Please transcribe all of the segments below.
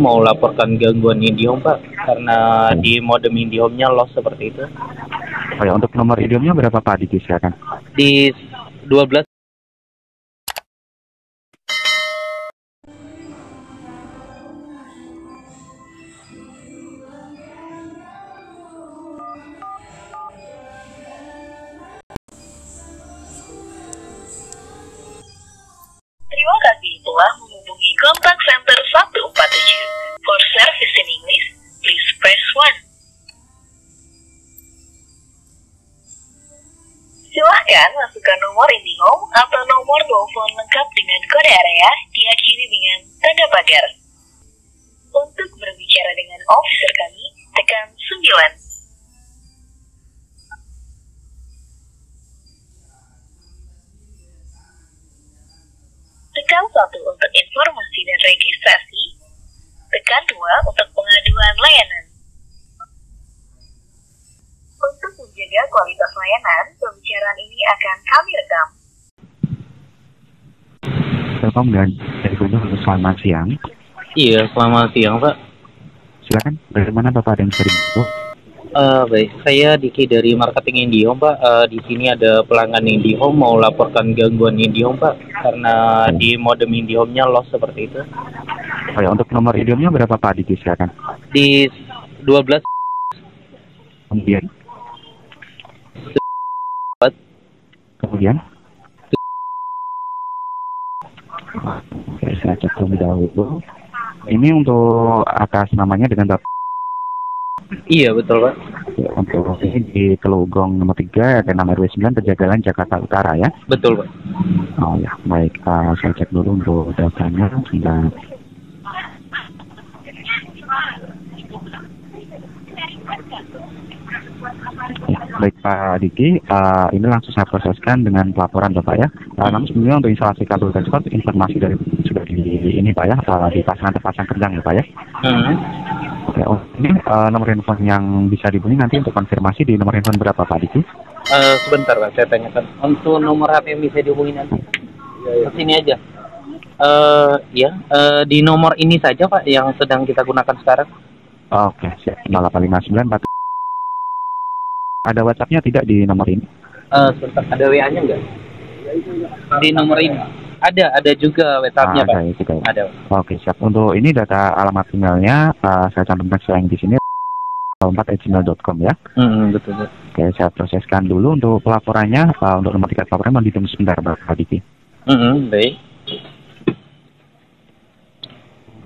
Mau laporkan gangguan IndiHome, Pak, karena di modem IndiHome-nya loss seperti itu. Oh ya, untuk nomor IndiHome-nya berapa, Pak? Diki, silakan. Di 12. Terima kasih telah menghubungi kontak center 147. For service in English, please press 1. Silahkan masukkan nomor IndiHome atau nomor telepon lengkap dengan kode area diakhiri dengan tanda pagar. Untuk berbicara dengan officer kami, tekan 9. Tekan 1 untuk informasi dan registrasi. Tekan 2 untuk pengaduan layanan. Untuk menjaga kualitas layanan, pembicaraan ini akan kami rekam. Telkom dan Telekomunikasi, untuk selamat siang. Iya, selamat siang, Pak. Silakan, bagaimana Bapak ada yang sering itu? Baik, saya Diki dari marketing IndiHome, Pak. Di sini ada pelanggan IndiHome mau laporkan gangguan IndiHome, Pak, karena di modem IndiHome-nya loss seperti itu. Oh ya, untuk nomor IndiHome-nya berapa, Pak? Diki, silakan. Di 12. Kemudian? Kemudian? Oke, saya cek terlebih dahulu. Ini untuk atas namanya dengan Bapak. Iya, betul, Pak. Ya, untuk ini di Teluk Gong nomor 3, ada nomor RW 9, Perjagalan, Jakarta Utara, ya? Betul, Pak. Oh ya, baik. Saya cek dulu untuk datanya. Sudah. Ya, baik, Pak Diki. Ini langsung saya proseskan dengan pelaporan, Bapak, ya. Namun sebelumnya untuk instalasi kabel transport, informasi dari sudah di ini, Pak, ya. Di pasangan-pasangan kendang, ya, Pak, ya. Oke, ini nomor handphone yang bisa dihubungi nanti untuk konfirmasi di nomor handphone berapa, Pak Diki? Sebentar, Pak, saya tanyakan. Untuk nomor HP yang bisa dihubungi nanti? Ke sini aja. Di nomor ini saja, Pak, yang sedang kita gunakan sekarang. Oke, siap. 0859. Ada WhatsApp-nya tidak di nomor ini? Sebentar, ada WA-nya nggak? Di nomor ini? Ada juga WhatsApp-nya, Pak. Ada. Oke, siap. Untuk ini data alamat emailnya saya cantumkan selain di sini 4@gmail.com, ya. Betul. Oke, saya proseskan dulu untuk pelaporannya. Untuk nomor 3 pelaporannya dihitung sebentar, Pak Diki. Baik.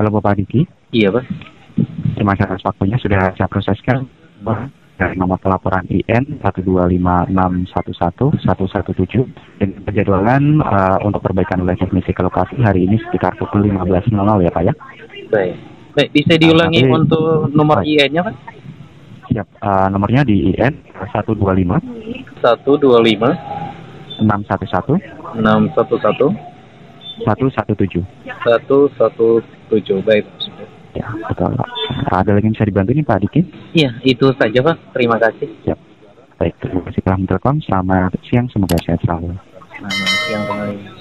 Halo, Bapak Diki. Iya, Pak. Terima kasih waktunya, sudah saya proseskan dari nomor pelaporan IN 125611117 dan penjadwalan untuk perbaikan oleh teknisi ke lokasi hari ini sekitar pukul 15.00, ya, Pak, ya. Baik, bisa diulangi untuk nomor IN-nya, Pak? Siap, nomornya di IN 125 611 117. Baik, ya, betul. Ada lagi yang bisa dibantu nih, Pak Diki? Iya, itu saja, Pak. Terima kasih. Siap. Baik, terima kasih telah menelpon. Selamat siang, semoga sehat selalu. Selamat siang kembali.